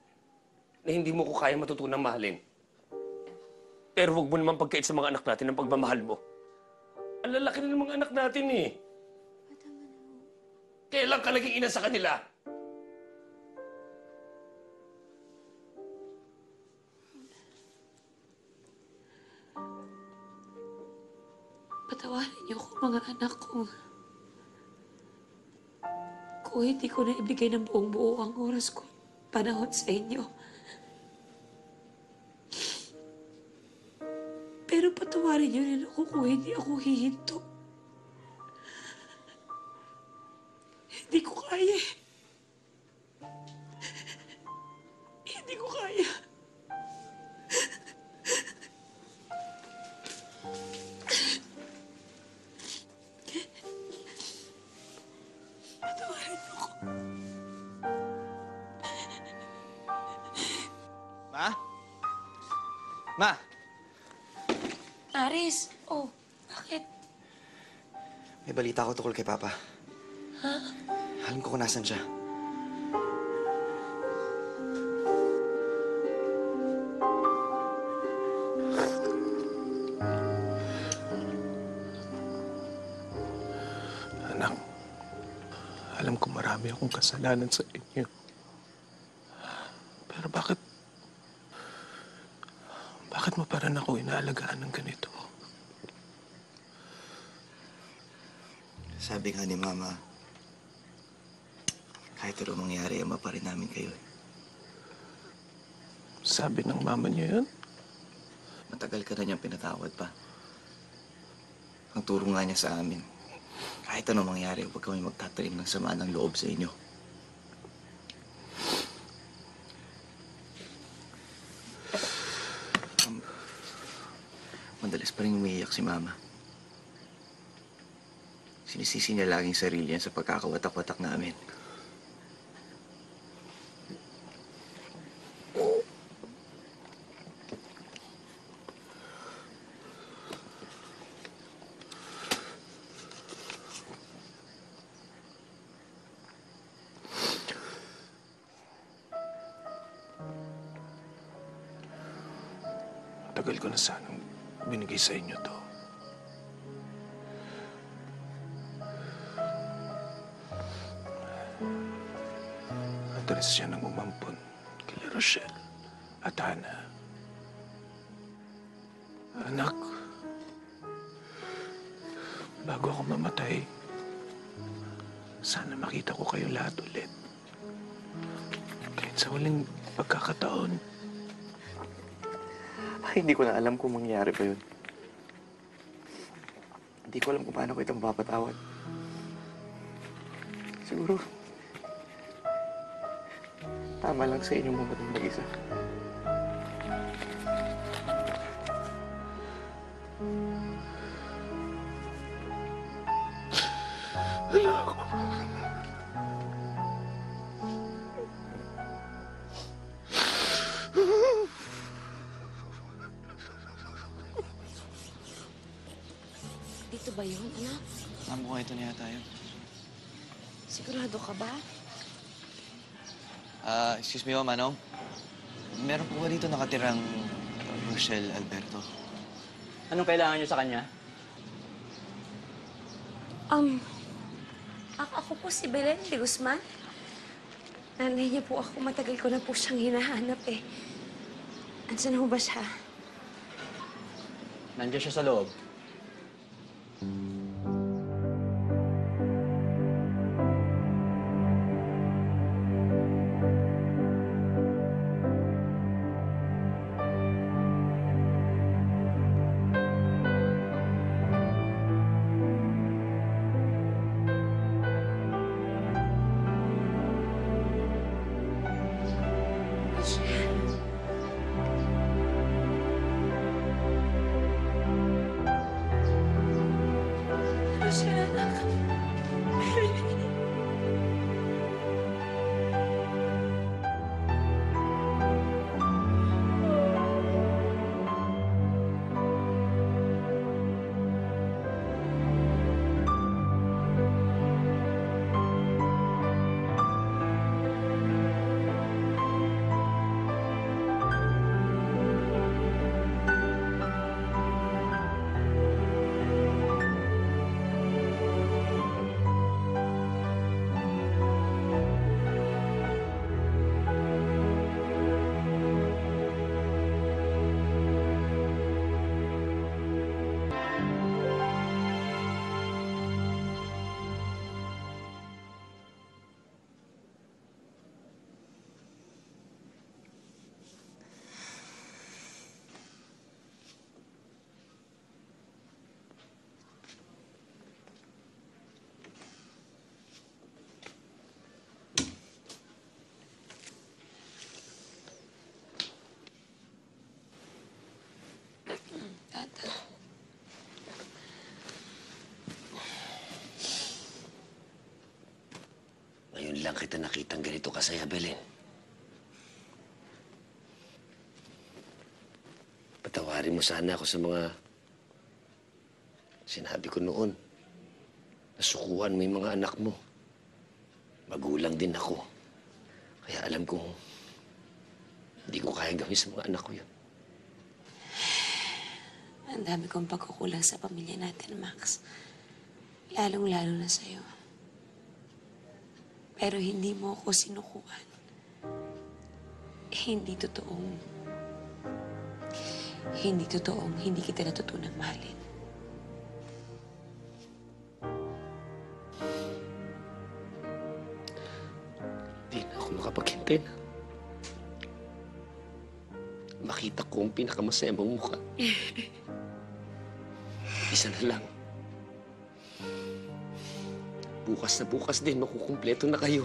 na hindi mo ko kaya matutunang mahalin. Pero huwag mo naman pagkait sa mga anak natin ng pagmamahal mo. Ang lalaki na ng mga anak natin eh. Kailan ka naging ina sa kanila? Patawarin niyo ako, mga anak ko. Kung hindi ko na ibigay ng buong buo ang oras ko, panahon sa inyo. Pero patawarin niyo rin ako kung hindi ako hihinto. Hindi ko kaya. Hindi ko kaya. Ma! Aris! Oh, bakit? May balita ako tukol kay Papa. Ha? Huh? Alam ko kung nasan siya. Anak, alam ko marami akong kasalanan sa inyo. Pero bakit Bakit mo parang ako inaalagaan ng ganito? Sabi nga ni Mama, kahit ano mangyari, ama pa rin namin kayo. Sabi ng Mama niya yun? Matagal ka na niyang pinatawad pa. Ang turo nga niya sa amin, kahit ano mangyari, huwag kami magtatanim ng sama ng loob sa inyo. Madalas pa rin umiiyak si Mama. Sinisisi niya laging sarili niya sa pagkakawatak-watak namin. Tagal ko na sanang binigay sa inyo to. Madalas siya nang umampon kay Rochelle at Hannah. Anak, bago ako mamatay, sana makita ko kayo lahat ulit. Kahit sa walang pagkakataon, ay, hindi ko na alam kung mangyari pa yun. Hindi ko alam kung paano ko itong mapapatawad. Siguro, tama lang sa inyong mamatang mag-isa. Dito ba yun, anak? Alam ko ito na yata yun. Sigurado ka ba? Ah, uh, excuse me, Mama, no? Meron po ba dito nakatirang Rochelle Alberto? Anong kailangan niyo sa kanya? Um, ako po si Belen de Guzman. Nanay niya po ako. Matagal ko na po siyang hinahanap, eh. Ansan ho ba siya? Nandiyan siya sa loob. Ngayon lang kita nakitang ganito kasaya, Belen. Patawarin mo sana ako sa mga sinabi ko noon. Nasukuan mo yung mga anak mo. Magulang din ako. Kaya alam kong hindi ko kaya gawin sa mga anak ko yun. Ang dami kong pagkukulang sa pamilya natin, Max. Lalong-lalo na sa'yo. Pero hindi mo ako sinukuan. Eh, hindi totoong... Hindi totoong hindi kita natutunang mahalin. Hindi na ako makapaghintay na. Makita ko ang pinakamasaya mong mukha. Isa na lang. Bukas na bukas din, makukumpleto na kayo.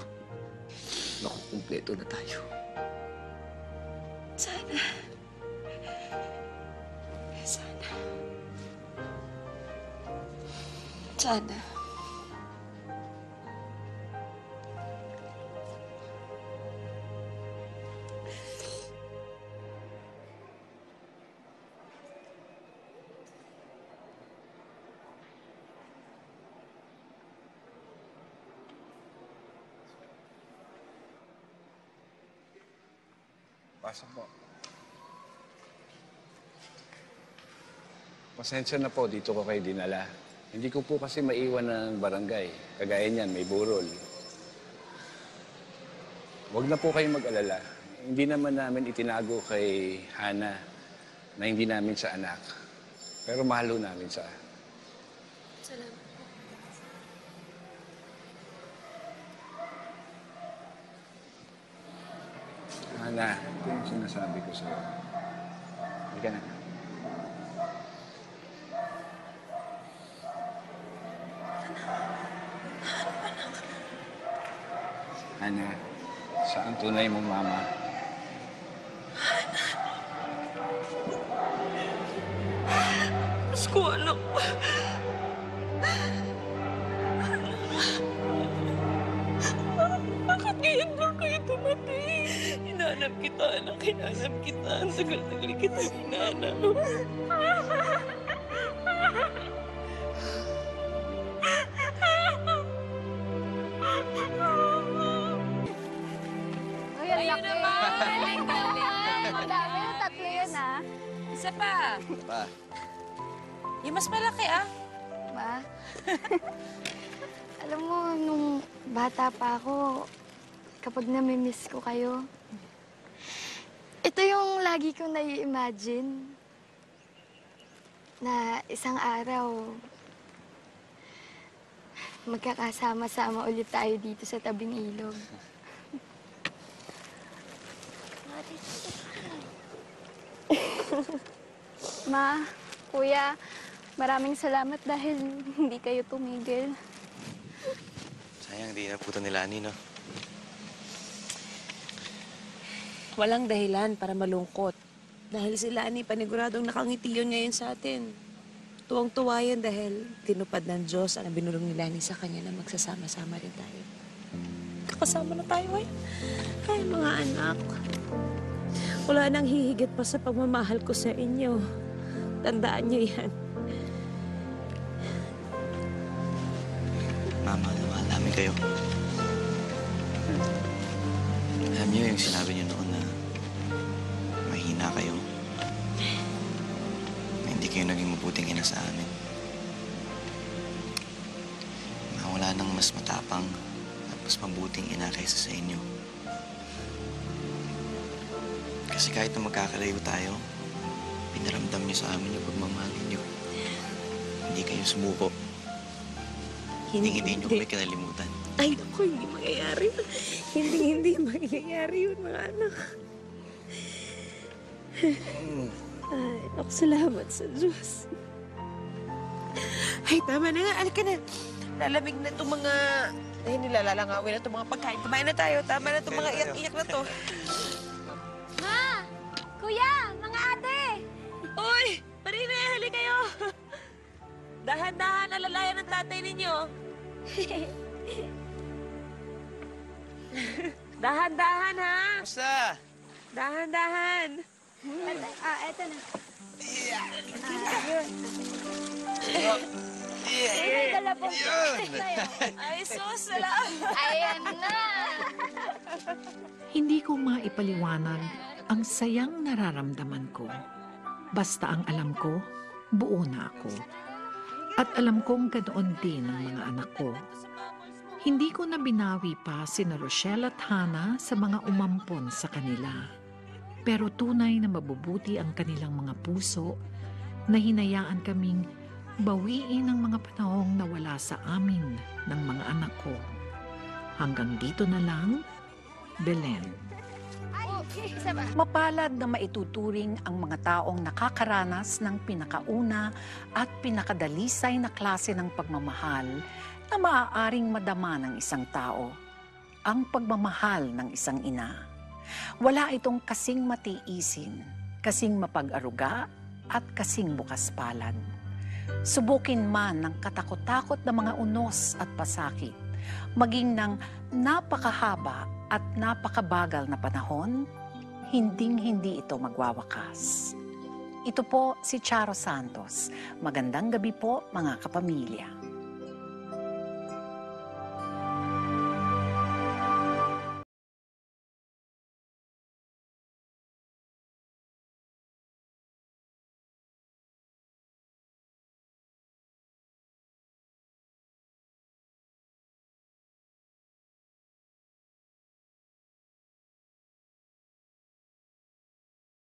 Makukumpleto na tayo. Sana. Sana. Sana. Pasok po. Pasensya na po, dito ko kayo dinala. Hindi ko po kasi maiwan ng barangay. Kagaya niyan, may burol. Huwag na po kayo mag-alala. Hindi naman namin itinago kay Hannah na hindi namin siya anak. Pero mahal ho namin siya. Salamat. Hannah, ito yung sinasabi ko sa'yo. Hindi ka na. Hannah, saan tunay mong mama? Mas ko anak ko. Bakit ngayon lang kayo tumating? Hinahanap kita, anak. Hinahanap kita. Ang tagal-tagal kita hinahanap. Isa pa. Pa. Yung mas malaki, ah. Ma. Alam mo, nung bata pa ako, kapag nami-miss ko kayo, ito yung lagi kong nai-imagine na isang araw, magkakasama-sama ulit tayo dito sa tabing ilog. Ma, Kuya, maraming salamat dahil hindi kayo tumigil. Sayang, di inabutan ni Lani, no? Walang dahilan para malungkot. Dahil si Lani, paniguradong nakangiti yun ngayon sa atin. Tuwang-tuwa yan dahil tinupad ng Diyos ang binulong ni Lani sa kanya na magsasama-sama rin tayo. Kakasama na tayo, ay. Ay, mga anak. Wala nang hihigit pa sa pagmamahal ko sa inyo. Tandaan niyo yan. Mama, mahal namin kayo. Alam niyo yung sinabi niyo noon na mahina kayo. Na hindi kayo naging mabuting ina sa amin. Na wala nang mas matapang at mas mabuting ina kaysa sa inyo. Kasi kahit na magkakalayo tayo, pinaramdam niyo sa amin yung pagmamahal niyo. Hindi kayo sumuko. Hindi, hindi niyo kami kinalimutan. Ay, naku, hindi mangyayari. Hindi, hindi mangyayari yun, mga anak. Ay, naku, salamat sa Diyos. Ay, tama na nga. Alika na. Lalamig na itong mga... Ay, nilalalangawin na itong mga pagkain. Kumain na tayo. Tama na itong mga iyak-iyak na to. Kuya! Mga ate! Uy! Marine! Hali kayo! Dahan-dahan, alalayan ng tatay ninyo. Dahan-dahan, ha? Basta! Dahan-dahan. Hmm. Ah, eto na. Yeah. Ah, yun. Yeah. Yeah. Ay, may dala po. Ay, sus! Ayan na! Hindi ko maipaliwanag ang sayang nararamdaman ko. Basta ang alam ko, buo na ako. At alam kong ganoon din ang mga anak ko. Hindi ko na binawi pa sina Rochelle at Hannah sa mga umampon sa kanila. Pero tunay na mabubuti ang kanilang mga puso na hinayaan kaming bawiin ang mga panahong nawala sa amin ng mga anak ko. Hanggang dito na lang, Belen. Mapalad na maituturing ang mga taong nakakaranas ng pinakauna at pinakadalisay na klase ng pagmamahal na maaaring madama ng isang tao, ang pagmamahal ng isang ina. Wala itong kasing matiisin, kasing mapag-aruga at kasing bukas palad. subukin man ng katakot-takot na mga unos at pasakit, maging ng napakahaba at napakabagal na panahon, hinding-hindi ito magwawakas. Ito po si Charo Santos. Magandang gabi po mga kapamilya.